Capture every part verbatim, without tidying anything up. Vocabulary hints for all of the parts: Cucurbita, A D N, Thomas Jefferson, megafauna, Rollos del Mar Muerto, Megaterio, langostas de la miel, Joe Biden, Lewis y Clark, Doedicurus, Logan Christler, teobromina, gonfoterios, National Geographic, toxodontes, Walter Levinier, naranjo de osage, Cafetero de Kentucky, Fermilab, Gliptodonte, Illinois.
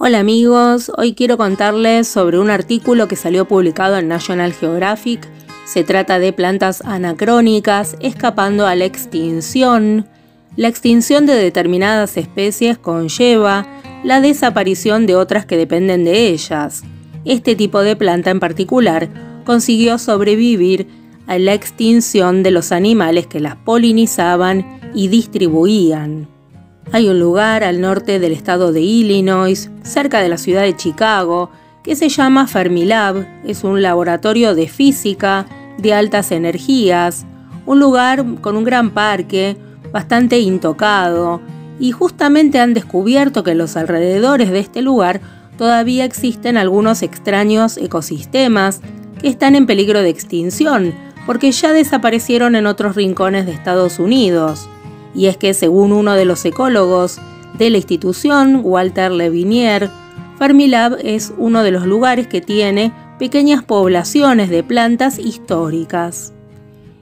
Hola amigos, hoy quiero contarles sobre un artículo que salió publicado en National Geographic. Se trata de plantas anacrónicas escapando a la extinción. La extinción de determinadas especies conlleva la desaparición de otras que dependen de ellas. Este tipo de planta en particular consiguió sobrevivir a la extinción de los animales que las polinizaban y distribuían. Hay un lugar al norte del estado de Illinois, cerca de la ciudad de Chicago, que se llama Fermilab. Es un laboratorio de física de altas energías, un lugar con un gran parque, bastante intocado, y justamente han descubierto que en los alrededores de este lugar todavía existen algunos extraños ecosistemas que están en peligro de extinción, porque ya desaparecieron en otros rincones de Estados Unidos. Y es que, según uno de los ecólogos de la institución, Walter Levinier, Fermilab es uno de los lugares que tiene pequeñas poblaciones de plantas históricas.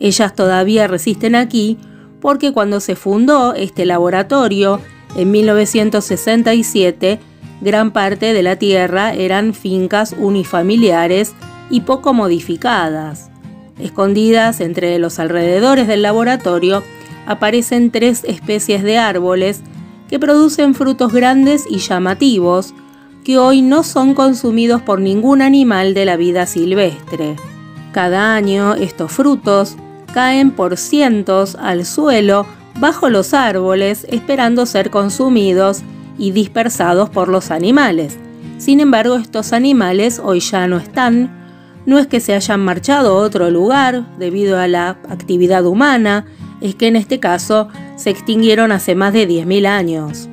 Ellas todavía resisten aquí porque cuando se fundó este laboratorio, en mil novecientos sesenta y siete, gran parte de la tierra eran fincas unifamiliares y poco modificadas. Escondidas entre los alrededores del laboratorio, aparecen tres especies de árboles que producen frutos grandes y llamativos que hoy no son consumidos por ningún animal de la vida silvestre. Cada año estos frutos caen por cientos al suelo bajo los árboles esperando ser consumidos y dispersados por los animales. Sin embargo, estos animales hoy ya no están. No es que se hayan marchado a otro lugar debido a la actividad humana, es que en este caso se extinguieron hace más de diez mil años.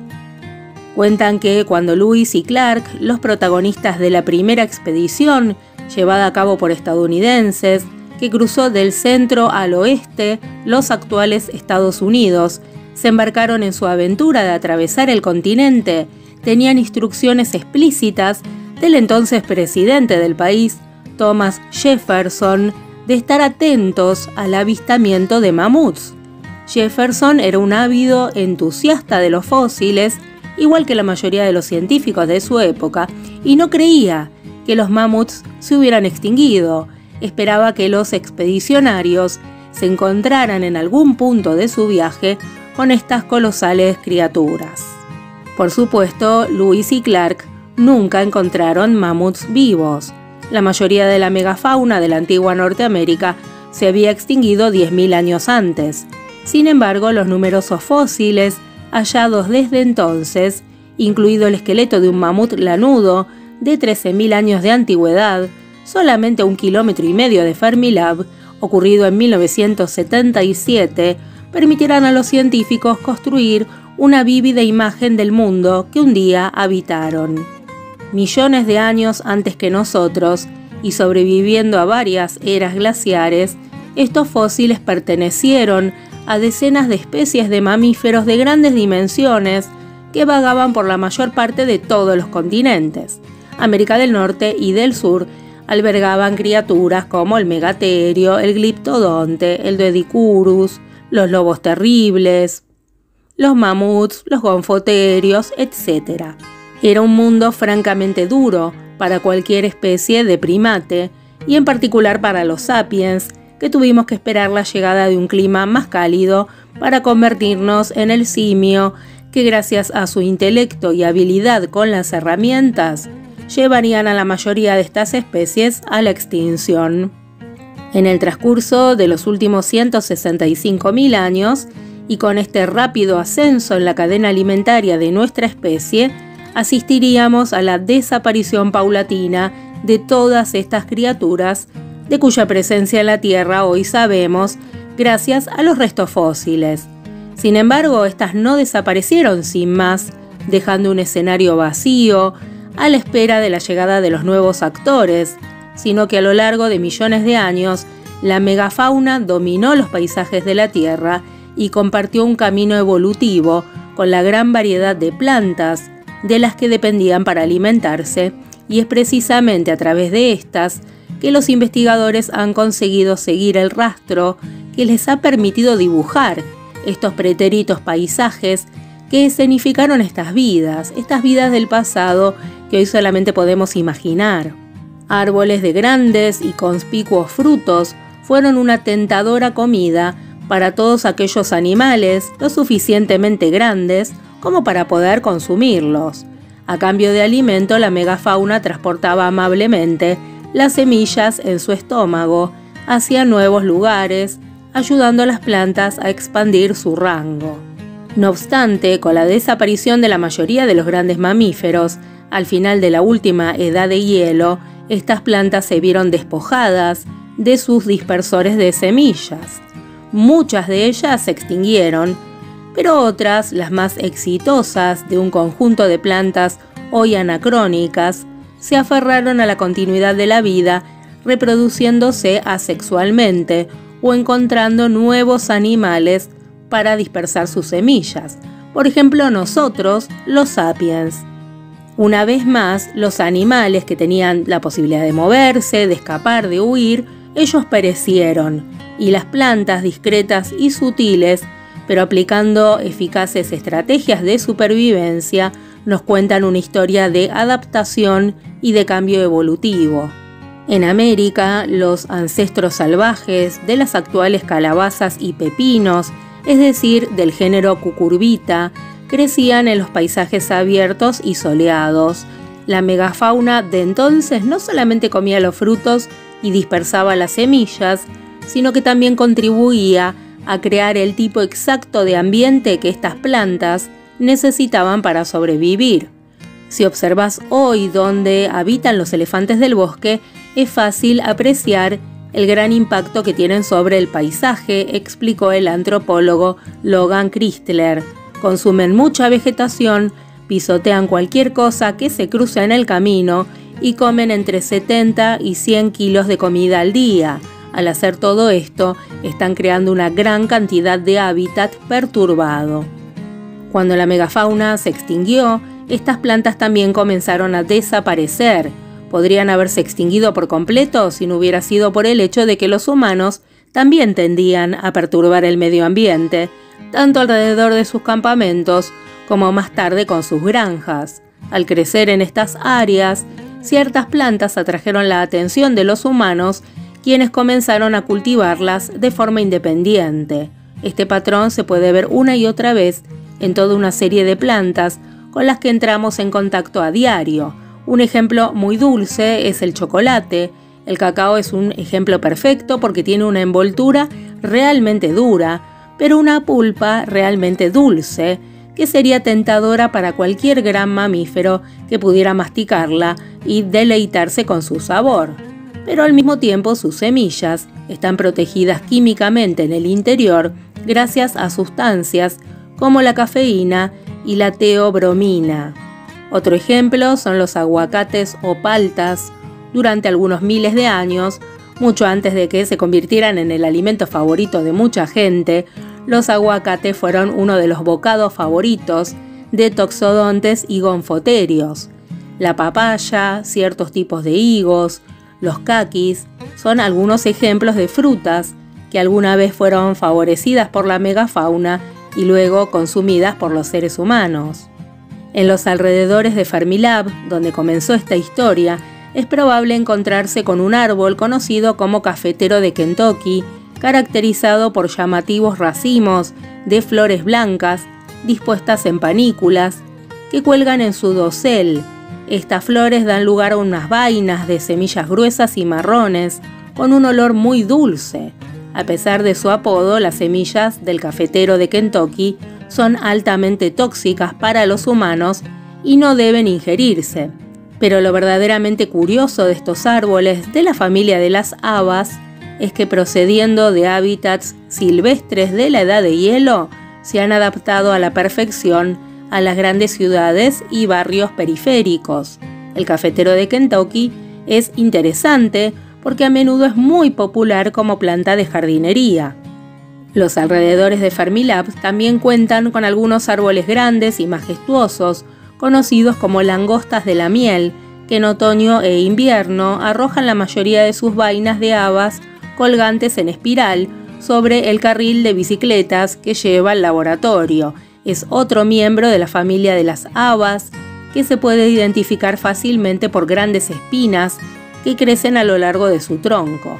Cuentan que cuando Lewis y Clark, los protagonistas de la primera expedición llevada a cabo por estadounidenses, que cruzó del centro al oeste los actuales Estados Unidos, se embarcaron en su aventura de atravesar el continente, tenían instrucciones explícitas del entonces presidente del país, Thomas Jefferson, de estar atentos al avistamiento de mamuts. Jefferson era un ávido entusiasta de los fósiles, igual que la mayoría de los científicos de su época, y no creía que los mamuts se hubieran extinguido. Esperaba que los expedicionarios se encontraran en algún punto de su viaje con estas colosales criaturas. Por supuesto, Lewis y Clark nunca encontraron mamuts vivos. La mayoría de la megafauna de la antigua Norteamérica se había extinguido diez mil años antes. Sin embargo, los numerosos fósiles hallados desde entonces, incluido el esqueleto de un mamut lanudo de trece mil años de antigüedad, solamente a un kilómetro y medio de Fermilab, ocurrido en mil novecientos setenta y siete, permitirán a los científicos construir una vívida imagen del mundo que un día habitaron. Millones de años antes que nosotros, y sobreviviendo a varias eras glaciares, estos fósiles pertenecieron a decenas de especies de mamíferos de grandes dimensiones que vagaban por la mayor parte de todos los continentes. América del Norte y del Sur albergaban criaturas como el megaterio, el gliptodonte, el doedicurus, los lobos terribles, los mamuts, los gonfoterios, etcétera. Era un mundo francamente duro para cualquier especie de primate, y en particular para los sapiens, que tuvimos que esperar la llegada de un clima más cálido para convertirnos en el simio que, gracias a su intelecto y habilidad con las herramientas, llevarían a la mayoría de estas especies a la extinción. En el transcurso de los últimos ciento sesenta y cinco mil años, y con este rápido ascenso en la cadena alimentaria de nuestra especie, asistiríamos a la desaparición paulatina de todas estas criaturas, de cuya presencia en la Tierra hoy sabemos gracias a los restos fósiles. Sin embargo, estas no desaparecieron sin más, dejando un escenario vacío a la espera de la llegada de los nuevos actores, sino que a lo largo de millones de años, la megafauna dominó los paisajes de la Tierra y compartió un camino evolutivo con la gran variedad de plantas de las que dependían para alimentarse, y es precisamente a través de estas que los investigadores han conseguido seguir el rastro que les ha permitido dibujar estos pretéritos paisajes que escenificaron estas vidas, estas vidas del pasado que hoy solamente podemos imaginar. Árboles de grandes y conspicuos frutos fueron una tentadora comida para todos aquellos animales lo suficientemente grandes como para poder consumirlos. A cambio de alimento, la megafauna transportaba amablemente las semillas en su estómago hacia nuevos lugares, ayudando a las plantas a expandir su rango. No obstante, con la desaparición de la mayoría de los grandes mamíferos, al final de la última edad de hielo, estas plantas se vieron despojadas de sus dispersores de semillas. Muchas de ellas se extinguieron, pero otras, las más exitosas de un conjunto de plantas hoy anacrónicas, se aferraron a la continuidad de la vida, reproduciéndose asexualmente o encontrando nuevos animales para dispersar sus semillas. Por ejemplo, nosotros, los sapiens. Una vez más, los animales que tenían la posibilidad de moverse, de escapar, de huir, ellos perecieron, y las plantas discretas y sutiles, pero aplicando eficaces estrategias de supervivencia, nos cuentan una historia de adaptación y de cambio evolutivo. En América, los ancestros salvajes de las actuales calabazas y pepinos, es decir, del género Cucurbita, crecían en los paisajes abiertos y soleados. La megafauna de entonces no solamente comía los frutos y dispersaba las semillas, sino que también contribuía a crear el tipo exacto de ambiente que estas plantas necesitaban para sobrevivir. Si observas hoy donde habitan los elefantes del bosque, es fácil apreciar el gran impacto que tienen sobre el paisaje, explicó el antropólogo Logan Christler. Consumen mucha vegetación, pisotean cualquier cosa que se cruza en el camino y comen entre setenta y cien kilos de comida al día. Al hacer todo esto, están creando una gran cantidad de hábitat perturbado. Cuando la megafauna se extinguió, estas plantas también comenzaron a desaparecer. Podrían haberse extinguido por completo si no hubiera sido por el hecho de que los humanos también tendían a perturbar el medio ambiente, tanto alrededor de sus campamentos como más tarde con sus granjas. Al crecer en estas áreas, ciertas plantas atrajeron la atención de los humanos, quienes comenzaron a cultivarlas de forma independiente. Este patrón se puede ver una y otra vez en toda una serie de plantas con las que entramos en contacto a diario. Un ejemplo muy dulce es el chocolate. El cacao es un ejemplo perfecto porque tiene una envoltura realmente dura, pero una pulpa realmente dulce, que sería tentadora para cualquier gran mamífero que pudiera masticarla y deleitarse con su sabor. Pero al mismo tiempo sus semillas están protegidas químicamente en el interior gracias a sustancias como la cafeína y la teobromina. Otro ejemplo son los aguacates o paltas. Durante algunos miles de años, mucho antes de que se convirtieran en el alimento favorito de mucha gente, los aguacates fueron uno de los bocados favoritos de toxodontes y gonfoterios. La papaya, ciertos tipos de higos, los caquis, son algunos ejemplos de frutas que alguna vez fueron favorecidas por la megafauna y luego consumidas por los seres humanos. En los alrededores de Fermilab, donde comenzó esta historia, es probable encontrarse con un árbol conocido como Cafetero de Kentucky, caracterizado por llamativos racimos de flores blancas dispuestas en panículas que cuelgan en su dosel. Estas flores dan lugar a unas vainas de semillas gruesas y marrones con un olor muy dulce. A pesar de su apodo, las semillas del Cafetero de Kentucky son altamente tóxicas para los humanos y no deben ingerirse. Pero lo verdaderamente curioso de estos árboles de la familia de las habas es que, procediendo de hábitats silvestres de la edad de hielo, se han adaptado a la perfección a las grandes ciudades y barrios periféricos. El Cafetero de Kentucky es interesante porque a menudo es muy popular como planta de jardinería. Los alrededores de Fermilab también cuentan con algunos árboles grandes y majestuosos, conocidos como langostas de la miel, que en otoño e invierno arrojan la mayoría de sus vainas de habas colgantes en espiral sobre el carril de bicicletas que lleva al laboratorio. Es otro miembro de la familia de las habas, que se puede identificar fácilmente por grandes espinas que crecen a lo largo de su tronco.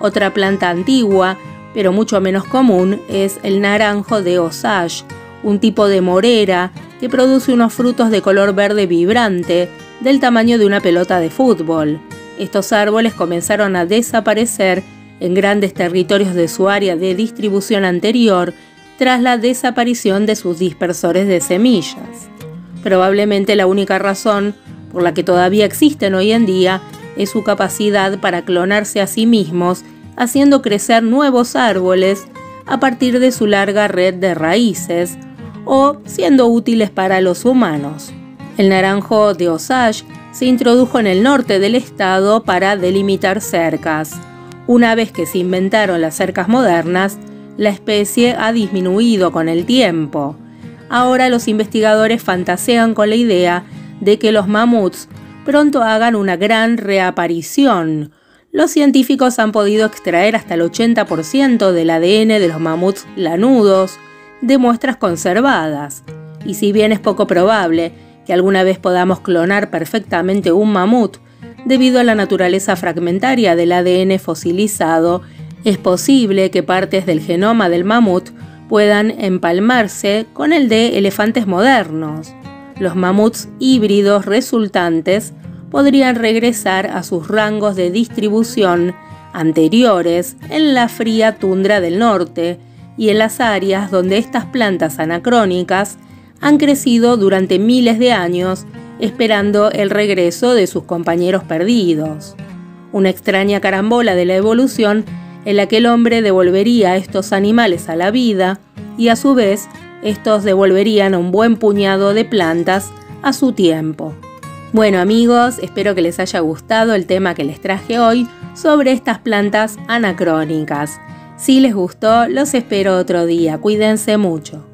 Otra planta antigua, pero mucho menos común, es el naranjo de osage, un tipo de morera que produce unos frutos de color verde vibrante, del tamaño de una pelota de fútbol. Estos árboles comenzaron a desaparecer en grandes territorios de su área de distribución anterior tras la desaparición de sus dispersores de semillas. Probablemente la única razón por la que todavía existen hoy en día es su capacidad para clonarse a sí mismos, haciendo crecer nuevos árboles a partir de su larga red de raíces o siendo útiles para los humanos. El naranjo de Osage se introdujo en el norte del estado para delimitar cercas. Una vez que se inventaron las cercas modernas, la especie ha disminuido con el tiempo. Ahora los investigadores fantasean con la idea de que los mamuts pronto hagan una gran reaparición. Los científicos han podido extraer hasta el ochenta por ciento del A D N de los mamuts lanudos de muestras conservadas. Y si bien es poco probable que alguna vez podamos clonar perfectamente un mamut, debido a la naturaleza fragmentaria del A D N fosilizado, es posible que partes del genoma del mamut puedan empalmarse con el de elefantes modernos. Los mamuts híbridos resultantes podrían regresar a sus rangos de distribución anteriores en la fría tundra del norte y en las áreas donde estas plantas anacrónicas han crecido durante miles de años esperando el regreso de sus compañeros perdidos. Una extraña carambola de la evolución en la que el hombre devolvería a estos animales a la vida y a su vez estos devolverían a un buen puñado de plantas a su tiempo. Bueno amigos, espero que les haya gustado el tema que les traje hoy sobre estas plantas anacrónicas. Si les gustó, los espero otro día. Cuídense mucho.